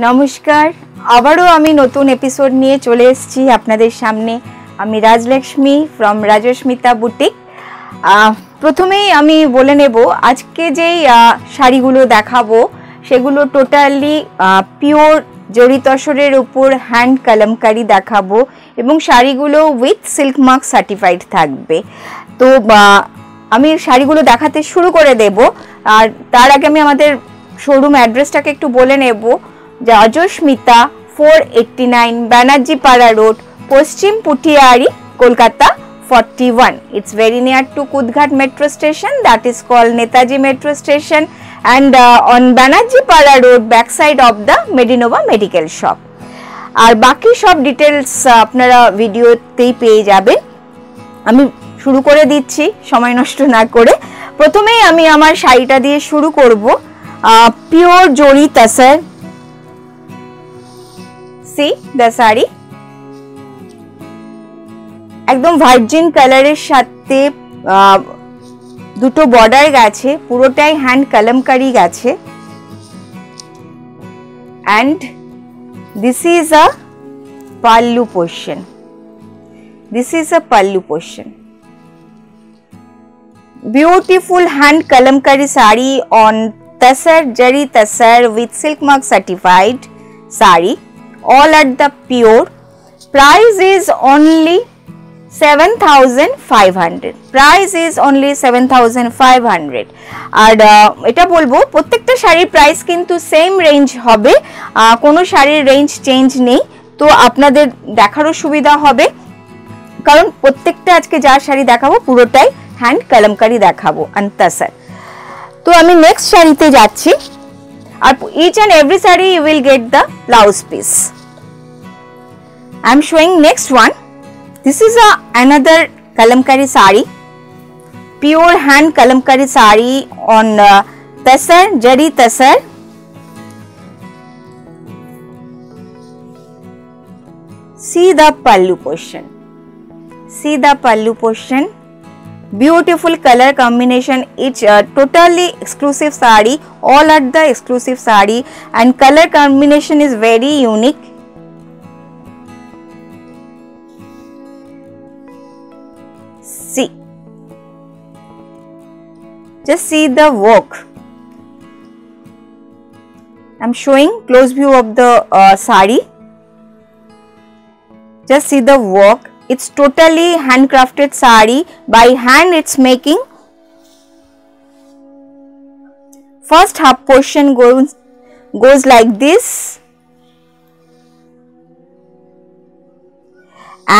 नमस्कार आबारो आमी नतून एपिसोड निये चले एसेछि आपनादेर सामने आमी राजलक्ष्मी फ्रम राजस्मिता बुटीक। प्रथमेई आमी बोले नेब आजके जेई शाड़ीगुलो देखाबो सेगुलो टोटाली पियोर जरी तसरेर उपर हैंड कलमकारी देखाबो एबं शाड़ीगुलो उइथ सिल्क मार्क सार्टिफाइड थाकबे। तो आमी शाड़ीगुलो देखाते शुरू करे देब आर तार आगे आमी आमादेर शोरूम एड्रेसटाके एकटु बोले नेब। Rajsmita 489 Banerjee Para road Paschim पुटियारी Kolkata 41। It's very near to Kudgat Metro Station, that is called Netaji Metro Station, and on Banerjee Para Road back side of the Medinova Medical Shop। और बाकी सब डिटेल्स अपनारा भिडियो तेई पेये जाबेन। आमी शुरू करे दिच्छी समय नष्ट ना करे। प्रथमेई आमी आमार शाड़ीटा दिये शुरू करब। Pure zari tussar. See the sari एकदम virgin color এর সাথে দুটো border গেছে পুরোটাই hand কালামকারি গেছে। And this is a pallu portion, this is a pallu portion, beautiful hand kalamkari sari on tussar jari tussar with silk mark certified sari, all at the pure price is only 7500, price is only 7500। আর এটা বলবো প্রত্যেকটা শাড়ির price কিন্তু same range হবে, কোনো শাড়ির range change নেই, তো আপনাদের দেখারও সুবিধা হবে কারণ প্রত্যেকটা আজকে যা শাড়ি দেখাবো পুরোটাই হ্যান্ড কলমকারি দেখাবো আনতাসার। তো আমি নেক্সট শাড়িতে যাচ্ছি। আর each and every saree you will get the blouse piece. I am showing next one. This is another kalamkari saree, pure hand kalamkari saree on tussar jari tussar, see the pallu portion, see the pallu portion, beautiful color combination, it's totally exclusive saree, all at the exclusive saree, and color combination is very unique. See, just see the work. I'm showing close view of the saree. Just see the work. It's totally handcrafted sari by hand. It's making first half portion goes like this,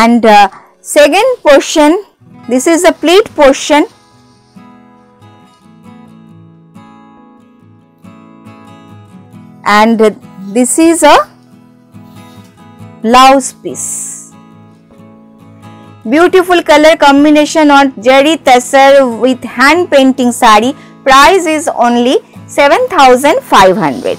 and second portion. This is a pleat portion. And this is a blouse piece. Beautiful color combination on jari tussar with hand painting sari. Price is only 7500.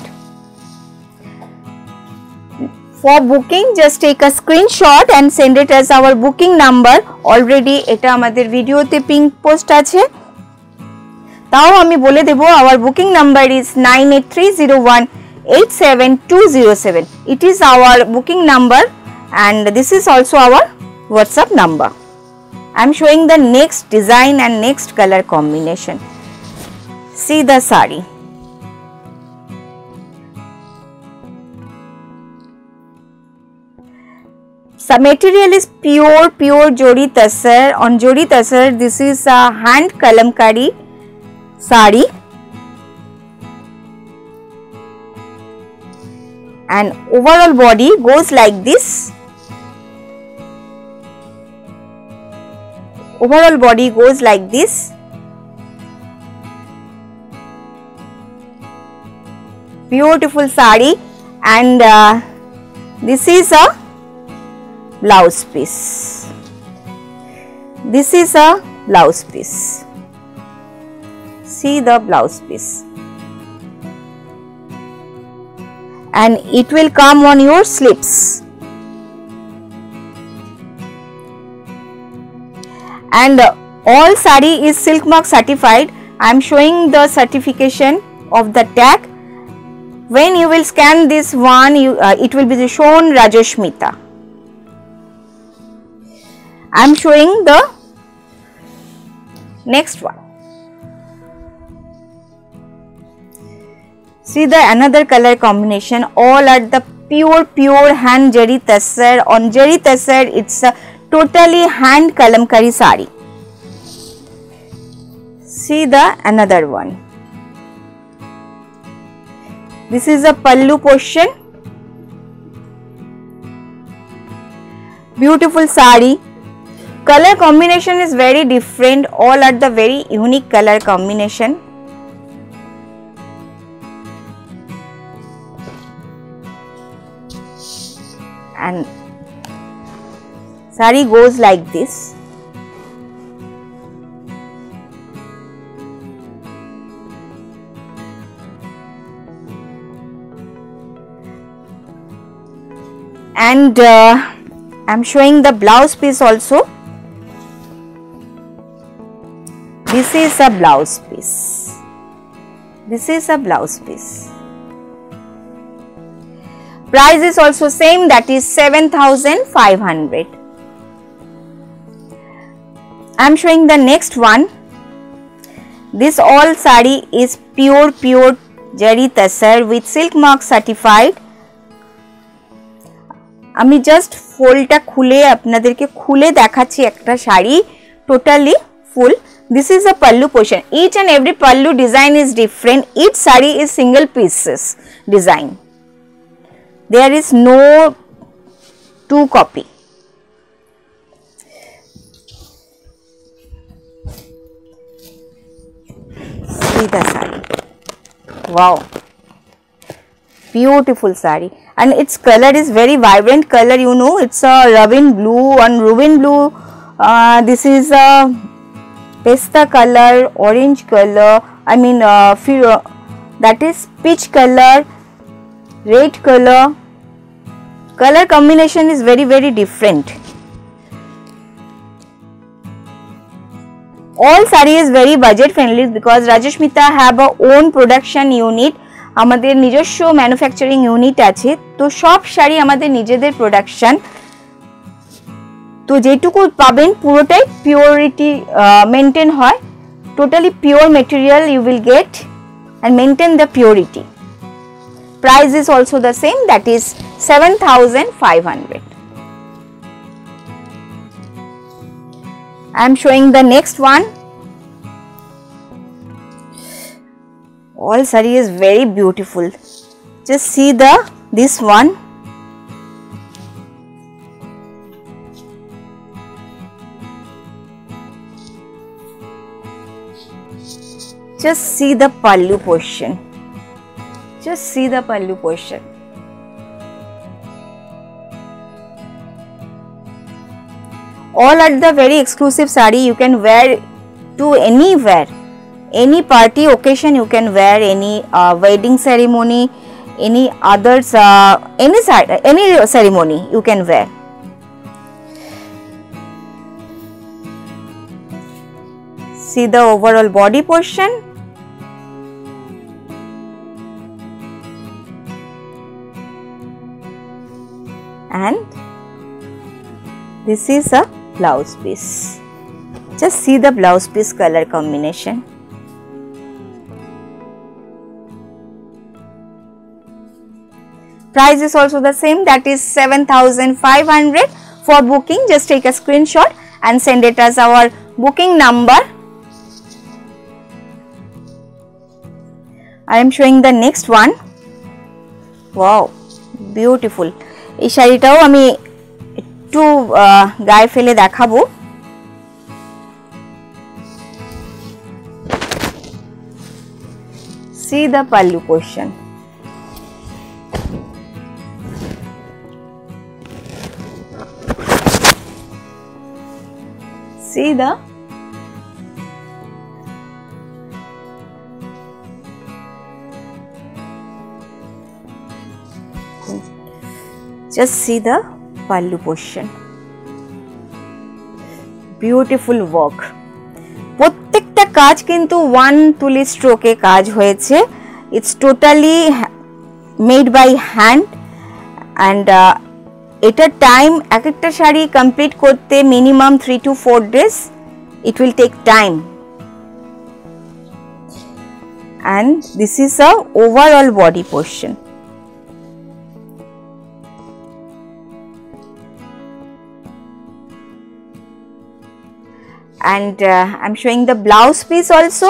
For booking, just take a screenshot and send it as our booking number. Already eta amader video te ping post ache, tao ami bole debo our booking number is 9830187207. It is our booking number, and this is also our WhatsApp number. I am showing the next design and next color combination. See the sari. The material is pure jori tussar. On jori tussar, this is a hand kalamkari sari, and overall body goes like this. Overall body goes like this, beautiful sari, and this is a blouse piece. This is a blouse piece. See the blouse piece, and it will come on your slips. And all sari is silk mark certified. I am showing the certification of the tag. When you will scan this one, it will be shown Rajashmita. I am showing the next one. See the another color combination. All are the pure hand jari tussar. On jari tussar, it's a totally hand kalamkari sari. See the another one. This is a pallu portion. Beautiful sari. Color combination is very different. All are the very unique color combination. And sari goes like this. And I am showing the blouse piece also. This is a blouse piece. This is a blouse piece. Price is also same, that is 7,500. I am showing the next one. This all sari is pure jari tussar with silk mark certified. আমি just ফোলটা খুলে আপনাদেরকে খুলে দেখাচ্ছি একটা sari totally full. This is a pallu portion. Each and every pallu design is different. Each sari is single pieces design. There is no two copy. See the sari. Wow, beautiful sari. And its color is very vibrant color, you know. It's a Rubin blue and Rubin blue. This is a pista color, orange color, that is peach color, red color. Color combination is very different. All sari is very budget friendly because Rajashmita have a own production unit. আমাদের নিজস্ব manufacturing unit আছে, তো সব শাড়ি আমাদের নিজেদের production. তো যেটুকু পাবেন পুরোটাই পিওরিটি মেনটেন হয়, totally pure material you will get and maintain the purity. Price is also the same, that is 7,500। I am showing the next one. All sari is very beautiful. Just see this one. Just see the pallu portion. Just see the pallu portion. All are the very exclusive sari. You can wear to anywhere. Any party occasion you can wear, any wedding ceremony, any others, any ceremony you can wear. See the overall body portion. And this is a blouse piece. Just see the blouse piece color combination. Price is also the same, that is 7,500. For booking, just take a screenshot and send it as our booking number. I am showing the next one. Wow, beautiful. Ei shari tao ami ektu gaye fele dekhabo. See the pallu portion. see the pallu portion. Beautiful work. প্রত্যেকটা কাজ কিন্তু one তুলি স্ট্রোকে কাজ হয়েছে. It's totally made by hand and at a time এক একটা sari complete করতে minimum 3 to 4 days it will take time, and this is a overall body portion. And I'm showing the blouse piece also.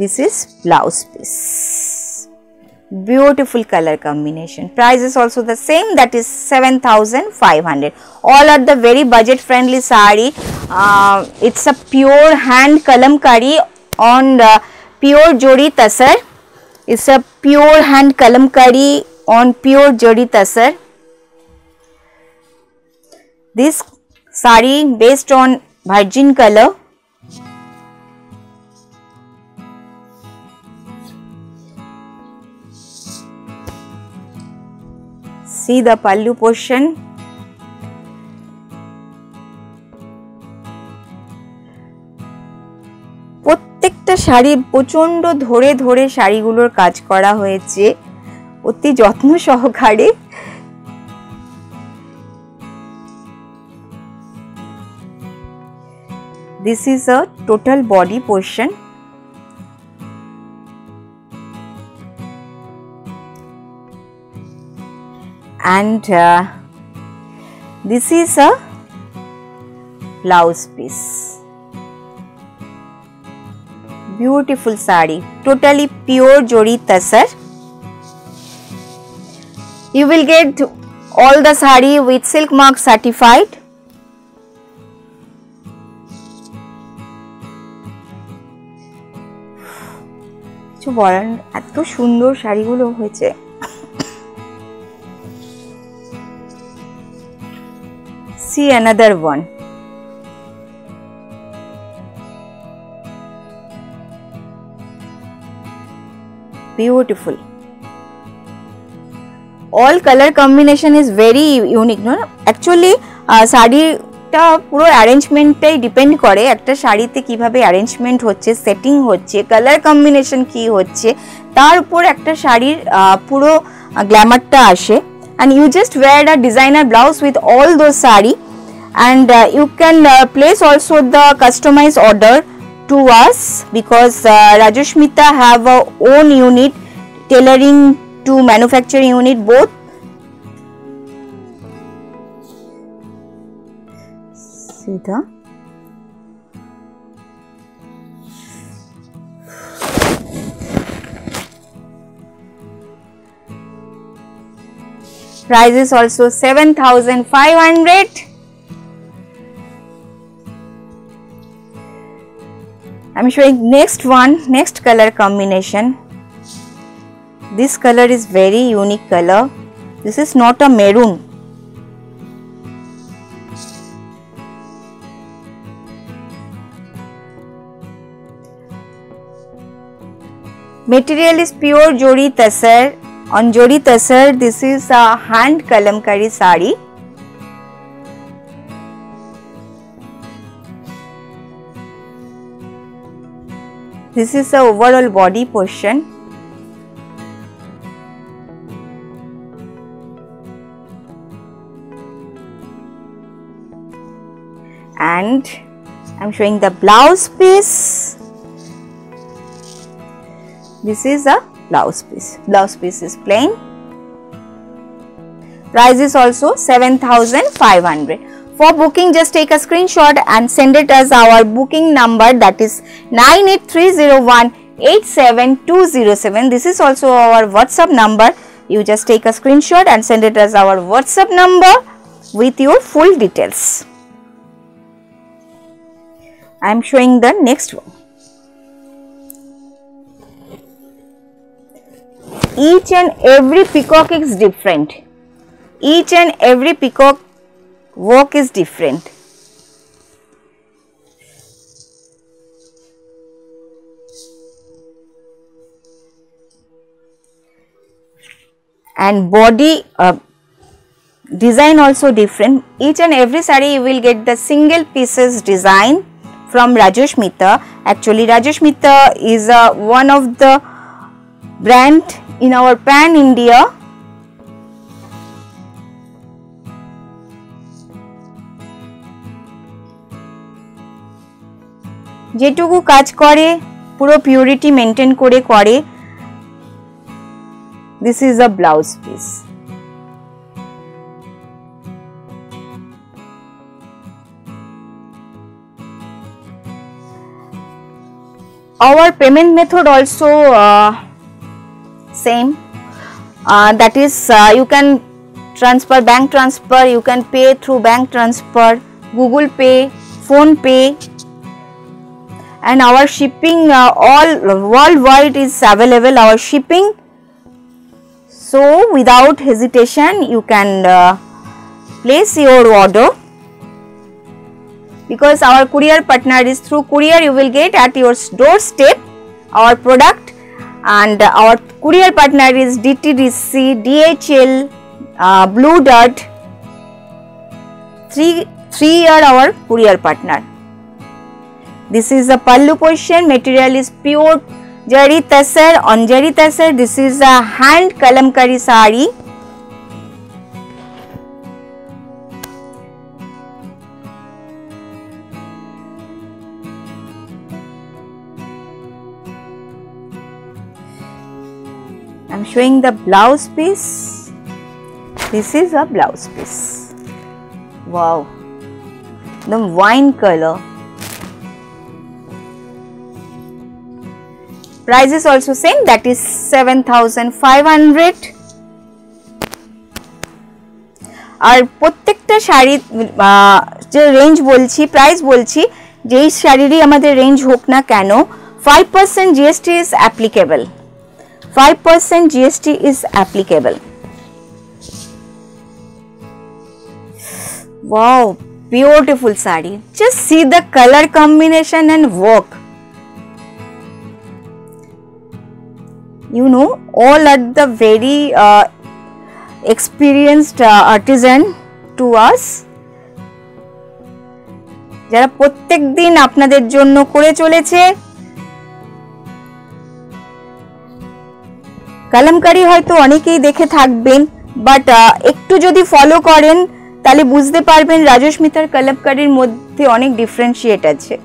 This is blouse piece. Beautiful color combination. Price is also the same, that is 7,500. All are the very budget friendly saree. It's a pure hand kalamkari on pure jodi tussar. It's a pure hand kalamkari on pure jodi tussar. This saree based on virgin color. See the pallu portion. প্রত্যেকটা শাড়ি প্রচন্ড ধরে ধরে শাড়িগুলোর কাজ করা হয়েছে অতি যত্ন সহকারে. This is a total body portion. And this is a blouse piece. Beautiful saree, totally pure jodi tussar. You will get all the saree with Silk Mark certified. এত সুন্দর শাড়িগুলো হয়েছে. See another one. Beautiful. All color combination is very unique. No, actually শাড়িটা পুরো অ্যারেঞ্জমেন্টটাই depend করে একটা শাড়িতে কিভাবে অ্যারেঞ্জমেন্ট হচ্ছে, সেটিং হচ্ছে, কালার কম্বিনেশন কি হচ্ছে, তার উপর একটা শাড়ির পুরো গ্ল্যামারটা আসে. And you just wear a designer blouse with all those saree, and you can place also the customized order to us, because Rajashmita have a own unit, tailoring to manufacturing unit both. Price is also 7,500. I'm showing next one, next color combination. This color is very unique color. This is not a maroon. Material is pure jodi tussar. On jodi tussar, this is a hand kalamkari saree. This is the overall body portion. And I am showing the blouse piece. This is a blouse piece. Blouse piece is plain. Price is also 7,500. For booking, just take a screenshot and send it as our booking number, that is 9830187207. This is also our WhatsApp number. You just take a screenshot and send it as our WhatsApp number with your full details. I am showing the next one. Each and every peacock is different. Each and every peacock work is different. And body design also different. Each and every saree you will get the single pieces design from Rajashmita. Actually Rajashmita is one of the brand in our pan India. যেটুকু কাজ করে পুরো purity maintain করে করে. This is a blouse piece. Our payment method also same, that is you can transfer bank transfer, you can pay through bank transfer, Google Pay, Phone Pay. And our shipping all worldwide is available, our shipping. So without hesitation you can place your order, because our courier partner is through courier. You will get at your doorstep our product, and our courier partner is DTDC, DHL, Blue Dart, three are our courier partner. This is a pallu portion. Material is pure jari tussar, on jari tussar. This is a hand kalamkari sari. I am showing the blouse piece. This is a blouse piece. Wow, the wine color. Price is also same, that is 7,500. আর প্রত্যেকটা শাড়ি যে range বলছি, price বলছি, যেই শাড়িরই আমাদের range হোক না কেন 5% GST is applicable. 5% GST is applicable. Wow, beautiful saree. Just see the color combination and work. You know, all are the very experienced artisan to us. Jara prottek din apnader jonno kore choleche. Kalamkari hoyto onekei dekhe thakben, but ektu jodi follow koren tale bujhte parben Rajashmitar kalamkarir moddhe onek differentiate ache.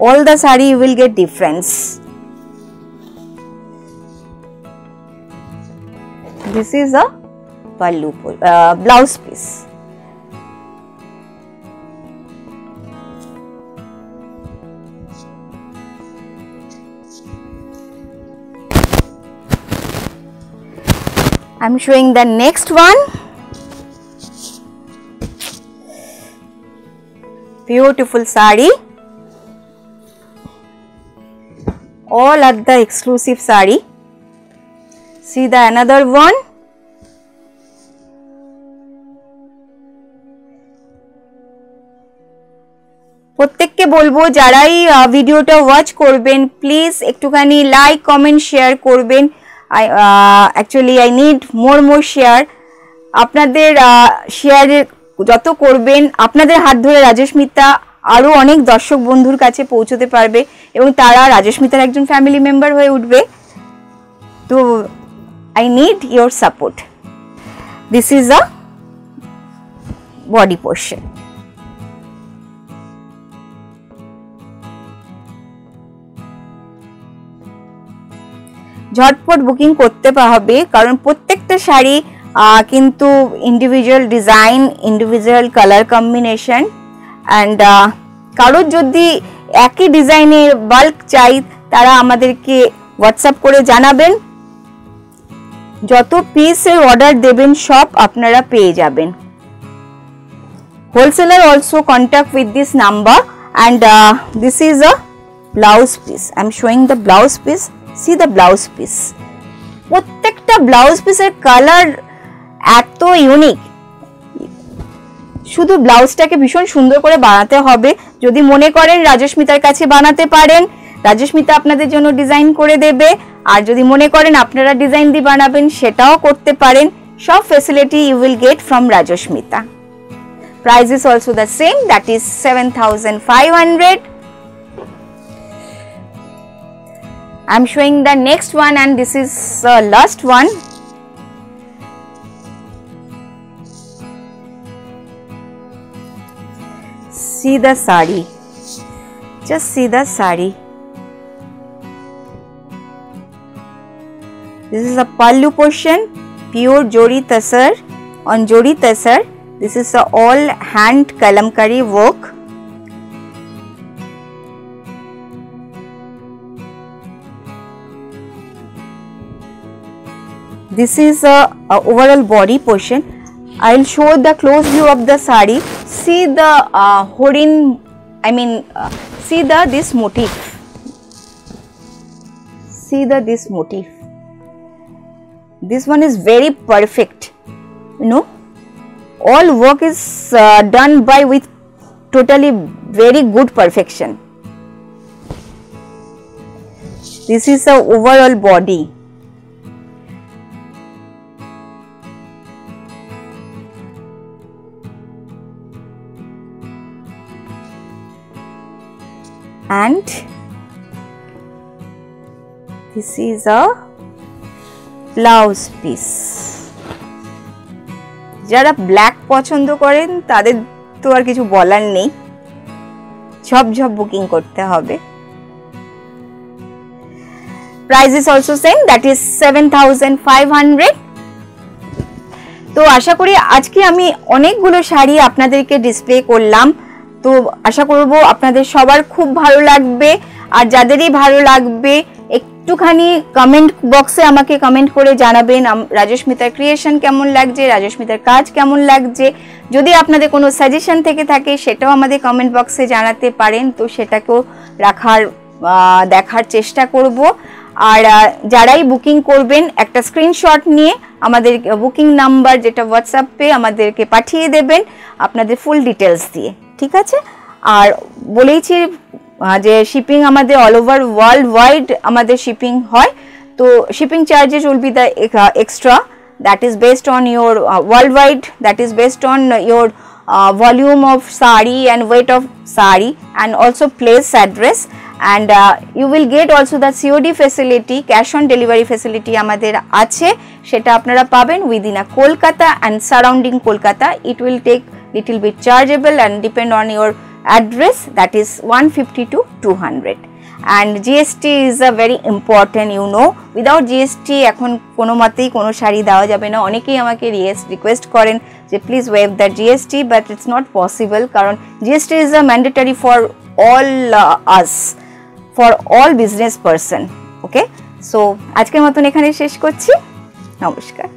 All the saree you will get difference. This is a pallu blouse piece. I am showing the next one. Beautiful saree. All are the exclusive saree. See the another one. প্রত্যেককে বলবো যারাই ভিডিওটা watch করবেন please একটুখানি like comment share করবেন. Actually I need more share. আপনাদের share যত করবেন আপনাদের হাত ধরে রাজশমিতা আরো অনেক দর্শক বন্ধুর কাছে পৌঁছতে পারবে এবং তারা রাজশমিতার একজন ফ্যামিলি মেম্বার হয়ে উঠবে. তো I need your support. This is a body portion. ঝটপট বুকিং করতে হবে কারণ প্রত্যেকটা শাড়ি কিন্তু individual design, individual colour combination. And কারোর যদি একই ডিজাইনে বাল্ক চাই তারা আমাদেরকে হোয়াটসঅ্যাপ করে জানাবেন. যত পিসের অর্ডার দেবেন সব আপনারা পেয়ে যাবেন. Wholesaler also contact with this number. And this is a blouse piece. I am showing the blouse piece. See the blouse piece. প্রত্যেকটা ব্লাউজ পিসের কালার এত ইউনিক। শুধু ব্লাউজটাকে ভীষণ সুন্দর করে বানাতে হবে। যদি মনে করেন রাজস্মিতার কাছে বানাতে পারেন, রাজস্মিতা আপনাদের জন্য ডিজাইন করে দেবে। আর যদি মনে করেন আপনারা ডিজাইন দিয়ে বানাবেন, সেটাও করতে পারেন। সব facility you will get from রাজস্মিতা। Price is also the same, that is 7,500. I'm showing the next one, and this is the last one. See the sari, just see the sari. This is a pallu portion, pure jori tussar, on jori tussar. This is a all hand kalamkari work. This is a overall body portion. I will show the close view of the sari. See the horin, see the this motif. See the this motif. This one is very perfect, you know. All work is done by with totally very good perfection. This is the overall body. And this is a blouse piece. যারা black পছন্দ করেন তাদের তো আর কিছু বলার নেই, ঝপঝপ booking করতে হবে। Price is also same, that is 7,500। তো আশা করি আজকে আমি অনেকগুলো শাড়ি আপনাদেরকে ডিসপ্লে করলাম। তো আশা করব আপনাদের সবার খুব ভালো লাগবে। আর যাদেরই ভালো লাগবে একটুখানি কমেন্ট বক্সে আমাকে কমেন্ট করে জানাবেন রাজস্মিতার ক্রিয়েশন কেমন লাগছে, রাজস্মিতার কাজ কেমন লাগছে। যদি আপনাদের কোনো সাজেশন থেকে থাকে সেটাও আমাদের কমেন্ট বক্সে জানাতে পারেন, তো সেটাকেও দেখার চেষ্টা করব। আর যারাই বুকিং করবেন একটা স্ক্রিনশট নিয়ে আমাদের বুকিং নাম্বার যেটা হোয়াটসঅ্যাপে আমাদেরকে পাঠিয়ে দেবেন আপনাদের ফুল ডিটেলস দিয়ে, ঠিক আছে? আর বলেইছি যে শিপিং আমাদের অল ওভার ওয়ার্ল্ড ওয়াইড আমাদের শিপিং হয়, তো shipping charges will be the extra, that is based on your world wide, that is based on your volume of sari and weight of sari and also place address and you will get also the COD facility, cash on delivery facility আমাদের আছে, সেটা আপনারা পাবেন within Kolkata and surrounding Kolkata. It will take little bit chargeable and depend on your address, that is 150 to 200, and GST is a very important, you know. Without GST এখন কোনো মতেই কোনো শাড়ি দেওয়া যাবে না। অনেকেই আমাকে রিকোয়েস্ট করেন যে please waive the GST, but it's not possible, কারণ GST is a mandatory for all us, for all business person. Okay, so আজকের মতন এখানে শেষ করছি। নমস্কার।